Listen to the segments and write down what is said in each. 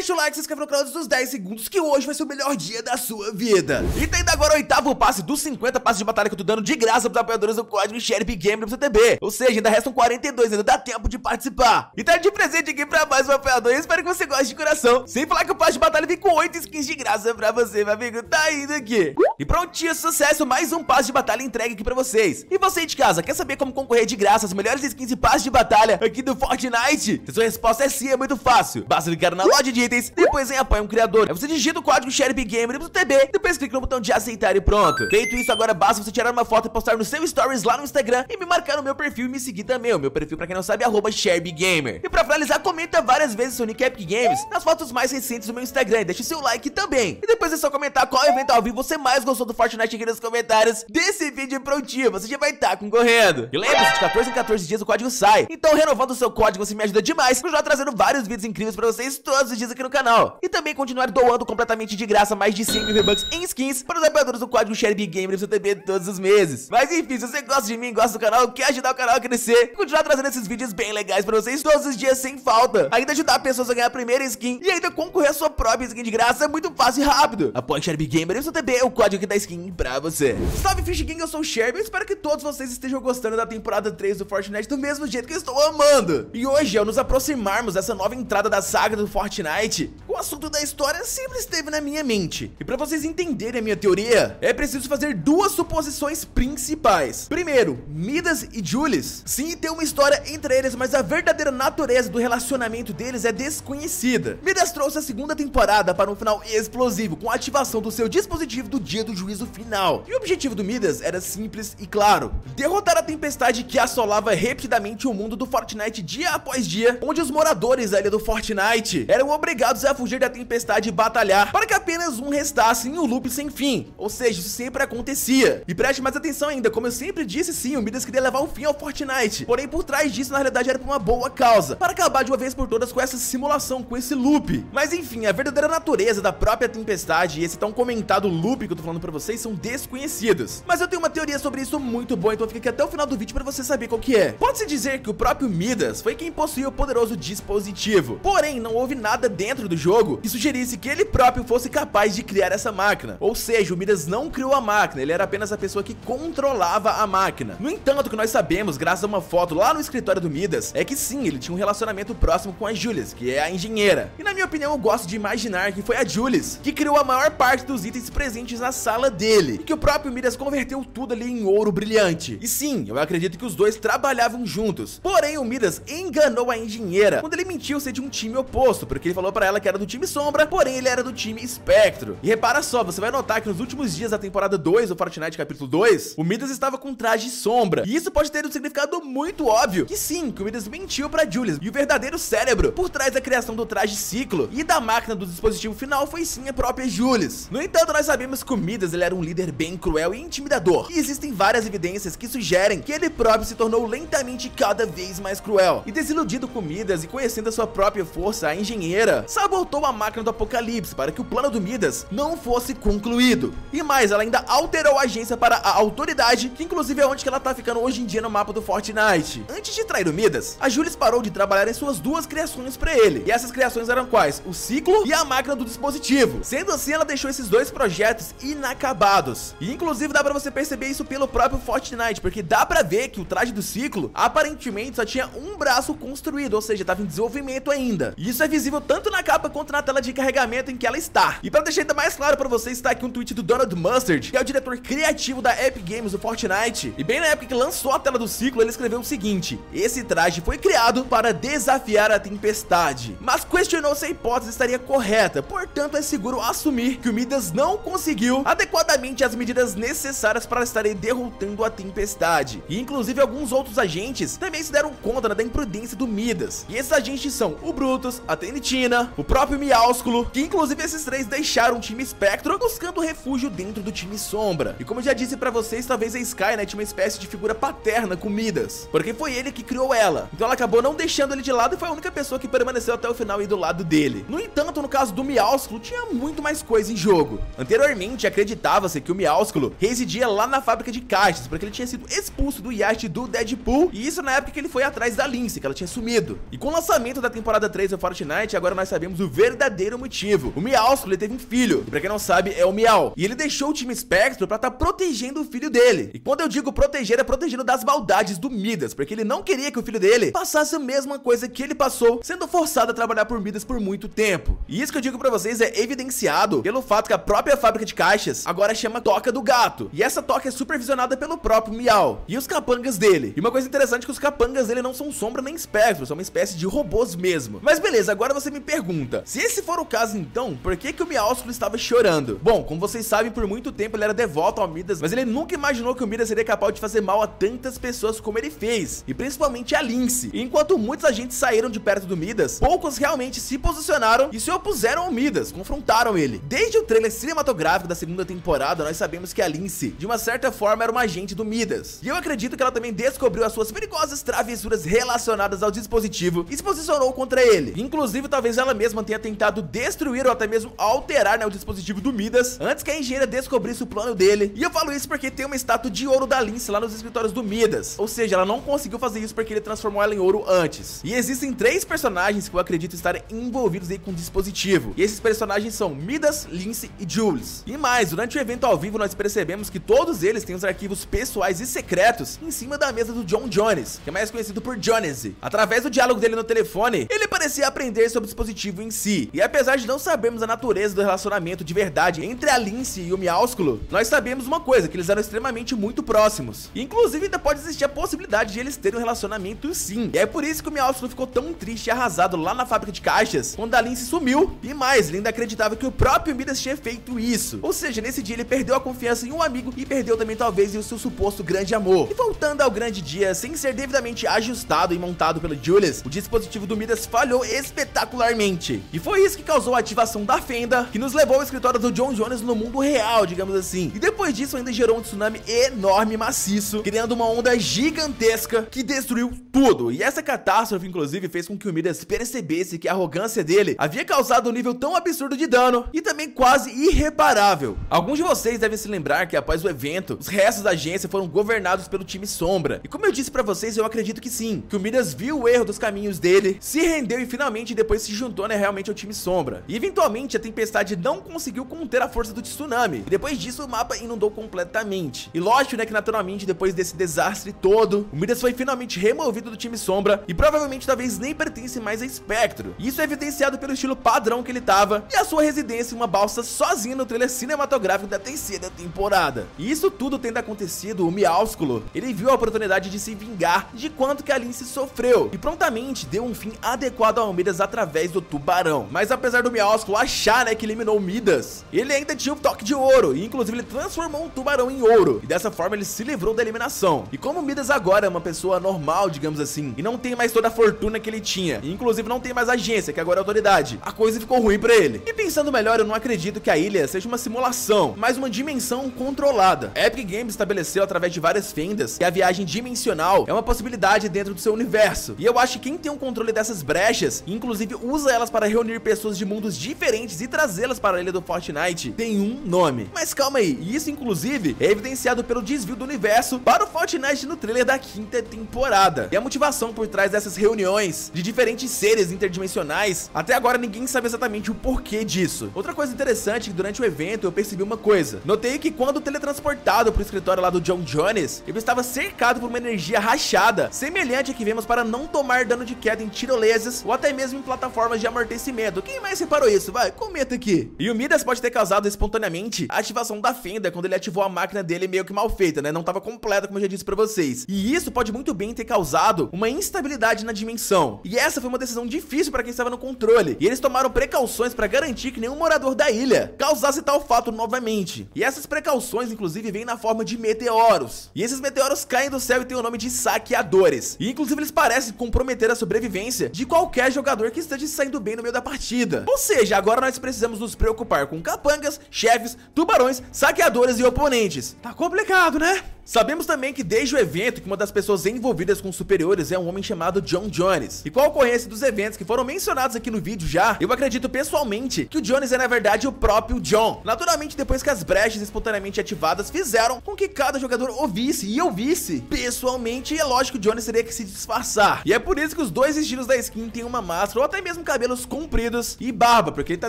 deixa o like, se inscreve no canal dos 10 segundos, que hoje vai ser o melhor dia da sua vida. E tem ainda agora o 8º passe dos 50 passes de batalha que eu tô dando de graça pros apoiadores do código Sherby Gamer pro CTB. Ou seja, ainda restam 42, ainda dá tempo de participar. E tá de presente aqui pra mais um apoiador, eu espero que você goste de coração. Sem falar que o passe de batalha vem com 8 skins de graça pra você, meu amigo, tá indo aqui. E prontinho, sucesso, mais um passe de batalha entregue aqui pra vocês. E você aí de casa, quer saber como concorrer de graça às melhores skins e passes de batalha aqui do Fortnite? Se a sua resposta é sim, é muito fácil. Basta ligar na loja de itens, depois em apoia um criador. Aí você digita o código Sherby Gamer pro TB, depois clica no botão de aceitar e pronto. Feito isso, agora basta você tirar uma foto e postar no seu stories lá no Instagram e me marcar no meu perfil e me seguir também. O meu perfil, pra quem não sabe, é @SherbyGamer. E pra finalizar, comenta várias vezes o nick Epic Games nas fotos mais recentes do meu Instagram e deixa o seu like também. E depois é só comentar qual evento ao vivo você mais gostou do Fortnite aqui nos comentários desse vídeo prontinho. Você já vai estar concorrendo. E lembre-se, de 14 em 14 dias o código sai. Então, renovando o seu código, você me ajuda demais, continuar trazendo vários vídeos incríveis pra vocês todos os dias aqui no canal. E também continuar doando completamente de graça mais de 100 mil V-Bucks em skins para os apoiadores do código Sherby Gamer pro TB todos os meses. Mas enfim, se você gosta de mim, gosta do canal, quer ajudar o canal a crescer, continuar trazendo esses vídeos bem legais pra vocês todos os dias sem falta, ainda ajudar pessoas a ganhar a primeira skin e ainda concorrer a sua própria skin de graça, é muito fácil e rápido. Apoie Sherby Gamer pro TB, é o código que dá skin pra você. Salve Fish Gang, eu sou o Sherby e espero que todos vocês estejam gostando da temporada 3 do Fortnite do mesmo jeito que eu estou amando. E hoje, ao nos aproximarmos dessa nova entrada da saga do Fortnite, o assunto da história sempre esteve na minha mente. E pra vocês entenderem a minha teoria, é preciso fazer duas suposições principais. Primeiro, Midas e Jules, sim, tem uma história entre eles, mas a verdadeira natureza do relacionamento deles é desconhecida. Midas trouxe a 2ª temporada para um final explosivo, com a ativação do seu dispositivo do dia do juízo final. E o objetivo do Midas era simples e claro: derrotar a tempestade que assolava repetidamente o mundo do Fortnite dia após dia, onde os moradores da ilha do Fortnite eram obrigados a fugir da tempestade e batalhar para que apenas um restasse em um loop sem fim. Ou seja, isso sempre acontecia. E preste mais atenção ainda, como eu sempre disse, sim, o Midas queria levar o fim ao Fortnite, porém por trás disso na realidade era por uma boa causa, para acabar de uma vez por todas com essa simulação, com esse loop. Mas enfim, a verdadeira natureza da própria tempestade e esse tão comentado loop que eu tô falando pra vocês são desconhecidos. Mas eu tenho uma teoria sobre isso muito boa, então fica aqui até o final do vídeo pra você saber qual que é. Pode-se dizer que o próprio Midas foi quem possuiu o poderoso dispositivo, porém não houve nada dentro do jogo que sugerisse que ele próprio fosse capaz de criar essa máquina. Ou seja, o Midas não criou a máquina, ele era apenas a pessoa que controlava a máquina. No entanto, o que nós sabemos, graças a uma foto lá no escritório do Midas, é que sim, ele tinha um relacionamento próximo com a Jules, que é a engenheira. E na minha opinião, eu gosto de imaginar que foi a Jules que criou a maior parte dos itens presentes na sala dele, e que o próprio Midas converteu tudo ali em ouro brilhante. E sim, eu acredito que os dois trabalhavam juntos, porém o Midas enganou a engenheira quando ele mentiu ser de um time oposto, porque ele falou pra ela que era do time Sombra, porém ele era do time Espectro. E repara só, você vai notar que nos últimos dias da temporada 2 do Fortnite capítulo 2, o Midas estava com traje Sombra, e isso pode ter um significado muito óbvio, que sim, que o Midas mentiu pra Jules, e o verdadeiro cérebro por trás da criação do traje Ciclo e da máquina do dispositivo final foi sim a própria Jules. No entanto, nós sabemos que o Midas, ele era um líder bem cruel e intimidador, e existem várias evidências que sugerem que ele próprio se tornou lentamente cada vez mais cruel. E desiludido com Midas e conhecendo a sua própria força, a engenheira sabotou a máquina do apocalipse para que o plano do Midas não fosse concluído. E mais, ela ainda alterou a agência para a autoridade, que inclusive é onde que ela tá ficando hoje em dia no mapa do Fortnite. Antes de trair o Midas, a Jules parou de trabalhar em suas duas criações pra ele. E essas criações eram quais? O Ciclo e a máquina do dispositivo. Sendo assim, ela deixou esses dois projetos inacabados. E inclusive dá pra você perceber isso pelo próprio Fortnite, porque dá pra ver que o traje do Ciclo aparentemente só tinha um braço construído, ou seja, tava em desenvolvimento ainda. E isso é visível tanto na capa quanto na tela de carregamento em que ela está. E pra deixar ainda mais claro pra vocês, está aqui um tweet do Donald Mustard, que é o diretor criativo da Epic Games do Fortnite. E bem na época que lançou a tela do Ciclo, ele escreveu o seguinte: esse traje foi criado para desafiar a tempestade, mas questionou se a hipótese estaria correta, portanto é seguro assumir que o Midas não conseguiu adequadamente as medidas necessárias para estar derrotando a tempestade. E inclusive alguns outros agentes também se deram conta da imprudência do Midas, e esses agentes são o Brutus, a TNTina, o próprio Meowscles, que inclusive esses três deixaram o time Espectro buscando refúgio dentro do time Sombra. E como eu já disse pra vocês, talvez a Sky Knight, uma espécie de figura paterna com Midas, porque foi ele que criou ela, então ela acabou não deixando ele de lado e foi a única pessoa que permaneceu até o final e do lado dele. No entanto, no caso do Meowscles, tinha muito mais coisa em jogo. Anteriormente, acreditava-se que o Meowscles residia lá na fábrica de caixas, porque ele tinha sido expulso do Yacht do Deadpool, e isso na época que ele foi atrás da Lince, que ela tinha sumido. E com o lançamento da temporada 3 do Fortnite, agora nós sabemos o verdadeiro motivo. O Meowscles teve um filho, e pra quem não sabe, é o Meow. E ele deixou o time Espectro pra tá protegendo o filho dele. E quando eu digo proteger, é protegendo das maldades do Midas, porque ele não queria que o filho dele passasse a mesma coisa que ele passou, sendo forçado a trabalhar por Midas por muito tempo. E isso que eu digo pra vocês é evidenciado pelo fato que a própria fábrica de caixas agora chama Toca do Gato. E essa toca é supervisionada pelo próprio Meow e os capangas dele. E uma coisa interessante é que os capangas dele não são sombra nem espectro, são uma espécie de robôs mesmo. Mas beleza, agora você me pergunta, se esse for o caso então, por que que o Meowscles estava chorando? Bom, como vocês sabem, por muito tempo ele era devoto ao Midas, mas ele nunca imaginou que o Midas seria capaz de fazer mal a tantas pessoas como ele fez, e principalmente a Lince. E enquanto muitos agentes saíram de perto do Midas, poucos realmente se posicionaram e se opuseram ao Midas, confrontaram ele. Desde o trailer cinematográfico da segunda temporada, nós sabemos que a Lince, de uma certa forma, era uma agente do Midas. E eu acredito que ela também descobriu as suas perigosas travessuras relacionadas ao dispositivo e se posicionou contra ele. Inclusive, talvez ela mesma tenha tentado destruir ou até mesmo alterar, né, o dispositivo do Midas antes que a engenheira descobrisse o plano dele. E eu falo isso porque tem uma estátua de ouro da Lince lá nos escritórios do Midas. Ou seja, ela não conseguiu fazer isso porque ele transformou ela em ouro antes. E existem 3 personagens que eu acredito estarem envolvidos aí com o dispositivo. E esses personagens são Midas, Lince e Jules. E mais, durante o evento ao vivo nós percebemos que todos eles têm os arquivos pessoais e secretos em cima da mesa do John Jones, que é mais conhecido por Jonesy. Através do diálogo dele no telefone, ele parecia aprender sobre o dispositivo em si. E apesar de não sabermos a natureza do relacionamento de verdade entre a Lince e o Meowscles, nós sabemos uma coisa, que eles eram extremamente muito próximos. E, inclusive, ainda pode existir a possibilidade de eles terem um relacionamento sim. E é por isso que o Meowscles ficou tão triste e arrasado lá na fábrica de caixas, quando a Lince sumiu. E mais, ele ainda acreditava que o próprio Midas tinha feito isso. Ou seja, nesse dia ele perdeu a confiança em um amigo e perdeu também talvez o seu suposto grande amor. E voltando ao grande dia, sem ser devidamente ajustado e montado pelo Jules, o dispositivo do Midas falhou espetacularmente. E foi isso que causou a ativação da fenda, que nos levou ao escritório do John Jones no mundo real, digamos assim. E depois disso ainda gerou um tsunami enorme e maciço, criando uma onda gigantesca que destruiu tudo. E essa catástrofe, inclusive, fez com que o Midas percebesse que a arrogância dele havia causado um nível tão absurdo de dano e também quase irreparável. Alguns de vocês devem se lembrar que após o evento, os restos da agência foram governados pelo time Sombra. E como eu disse pra vocês, eu acredito que sim, que o Midas viu o erro dos caminhos dele, se rendeu e finalmente depois se juntou, né, realmente ao time Sombra. E eventualmente a tempestade não conseguiu conter a força do tsunami. E depois disso o mapa inundou completamente. E lógico, né, que naturalmente depois desse desastre todo, o Midas foi finalmente removido do time Sombra e provavelmente talvez nem pertence mais a Espectro. E isso é evidenciado pelo estilo padrão que ele tava e a sua residência em uma balsa sozinha no trailer cinematográfico da terceira temporada. E isso tudo tendo acontecido, o Meowscles, ele viu a oportunidade de se vingar de quanto que a Lince sofreu e prontamente deu um fim adequado ao Midas através do tubarão. Mas apesar do Meowscles achar, né, que eliminou o Midas, ele ainda tinha o toque de ouro e inclusive ele transformou um tubarão em ouro e dessa forma ele se livrou da eliminação. E como o Midas agora é uma pessoa normal, digamos assim, e não tem mais toda a fortuna que ele tinha e inclusive não tem mais agência, que agora é autoridade, a coisa ficou ruim pra ele. E pensando melhor, eu não acredito que a ilha seja uma simulação, mas uma dimensão controlada. A Epic Games estabeleceu através de várias fendas que a viagem dimensional é uma possibilidade dentro do seu universo. E eu acho que quem tem um controle dessas brechas, inclusive usa elas para reunir pessoas de mundos diferentes e trazê-las para a ilha do Fortnite, tem um nome. Mas calma aí, isso inclusive é evidenciado pelo desvio do universo para o Fortnite no trailer da 5ª temporada. E a motivação por trás dessas reuniões de diferentes seres interdimensionais, até agora ninguém sabe exatamente o porquê disso. Outra coisa interessante é que durante o evento eu percebi uma coisa. Notei que quando teletransportado para o escritório lá do John Jones, ele estava cercado por uma energia rachada, semelhante a que vemos para não tomar dano de queda em tirolesas ou até mesmo em plataformas de amortecimento. Quem mais reparou isso? Vai, comenta aqui. E o Midas pode ter causado espontaneamente a ativação da fenda quando ele ativou a máquina dele meio que mal feita, né? Não estava completa, como eu já disse para vocês. E isso pode muito bem ter causado uma instabilidade na dimensão. E essa foi uma decisão difícil para quem estava no controle. E eles tomaram precauções para garantir que nenhum morador da ilha causasse tal fato novamente. E essas precauções, inclusive, vêm na forma de meteoros. E esses meteoros caem do céu e têm o nome de saqueadores. E, inclusive, eles parecem comprometer a sobrevivência de qualquer jogador que esteja saindo bem no meio da partida. Ou seja, agora nós precisamos nos preocupar com capangas, chefes, tubarões, saqueadores e oponentes. Tá complicado, né? Sabemos também que desde o evento que uma das pessoas envolvidas com os superiores é um homem chamado John Jones. E com a ocorrência dos eventos que foram mencionados aqui no vídeo já, eu acredito pessoalmente que o Jones é na verdade o próprio John. Naturalmente, depois que as brechas espontaneamente ativadas fizeram com que cada jogador ouvisse e ouvisse pessoalmente, é lógico que o Jones teria que se disfarçar. E é por isso que os dois estilos da skin têm uma máscara ou até mesmo cabelos compridos e barba, porque ele tá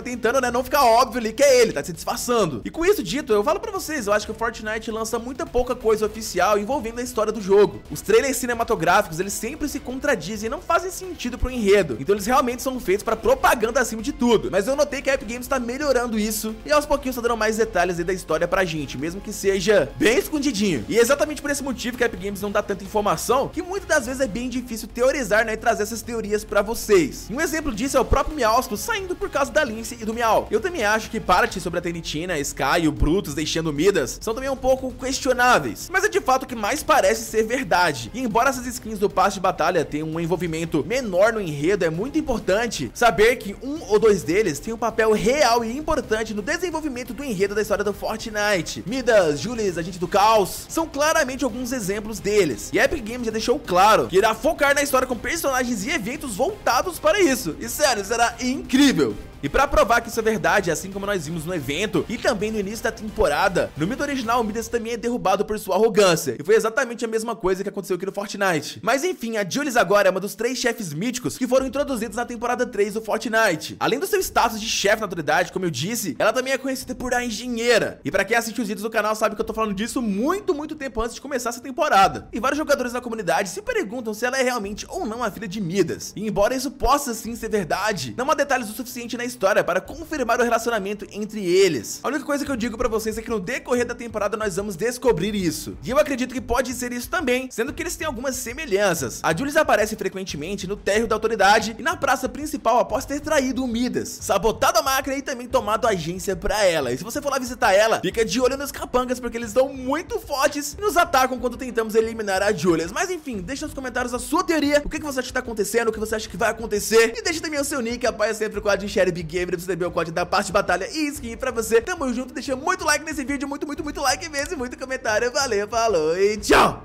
tentando, né, não ficar óbvio ali que é ele, tá se disfarçando. E com isso dito, eu falo pra vocês, eu acho que o Fortnite lança muita pouca coisa oficial envolvendo a história do jogo. Os trailers cinematográficos, eles sempre se contradizem e não fazem sentido pro enredo, então eles realmente são feitos pra propaganda acima de tudo. Mas eu notei que a Epic Games tá melhorando isso e aos pouquinhos tá dando mais detalhes aí da história pra gente, mesmo que seja bem escondidinho. E é exatamente por esse motivo que a Epic Games não dá tanta informação, que muitas das vezes é bem difícil teorizar, né, e trazer essas teorias pra vocês. Um exemplo disso é o próprio Meowscles saindo por causa da Lince e do Meow. Eu também acho que parte sobre a TNTina, Sky e o Brutus deixando o Midas são também um pouco questionáveis, mas é de fato o que mais parece ser verdade. E embora essas skins do passe de batalha tenham um envolvimento menor no enredo, é muito importante saber que um ou dois deles tem um papel real e importante no desenvolvimento do enredo da história do Fortnite. Midas, Jules, Agente do Caos são claramente alguns exemplos deles, e a Epic Games já deixou claro que irá focar na história com personagens e eventos voltados para isso, e sério, será incrível. E pra provar que isso é verdade, assim como nós vimos no evento e também no início da temporada, no mito original, o Midas também é derrubado por sua arrogância, e foi exatamente a mesma coisa que aconteceu aqui no Fortnite. Mas enfim, a Jules agora é uma dos 3 chefes míticos que foram introduzidos na temporada 3 do Fortnite. Além do seu status de chefe na autoridade, como eu disse, ela também é conhecida por a engenheira. E pra quem assiste os vídeos do canal sabe que eu tô falando disso muito tempo antes de começar essa temporada. E vários jogadores da comunidade se perguntam se ela é realmente ou não a filha de Midas. E embora isso possa sim ser verdade, não há detalhes o suficiente na história para confirmar o relacionamento entre eles. A única coisa que eu digo pra vocês é que no decorrer da temporada nós vamos descobrir isso, e eu acredito que pode ser isso também, sendo que eles têm algumas semelhanças. A Jules aparece frequentemente no térreo da autoridade e na praça principal após ter traído o Midas, sabotado a máquina e também tomado a agência pra ela. E se você for lá visitar ela, fica de olho nos capangas, porque eles estão muito fortes e nos atacam quando tentamos eliminar a Jules. Mas enfim, deixa nos comentários a sua teoria, o que você acha que tá acontecendo, o que você acha que vai acontecer, e deixa também o seu nick, apoia sempre o quadro de Sherby Gamer pra você receber o código da parte de batalha e skin pra você. Tamo junto, deixa muito like nesse vídeo, muito like mesmo, e muito comentário. Valeu, falou e tchau!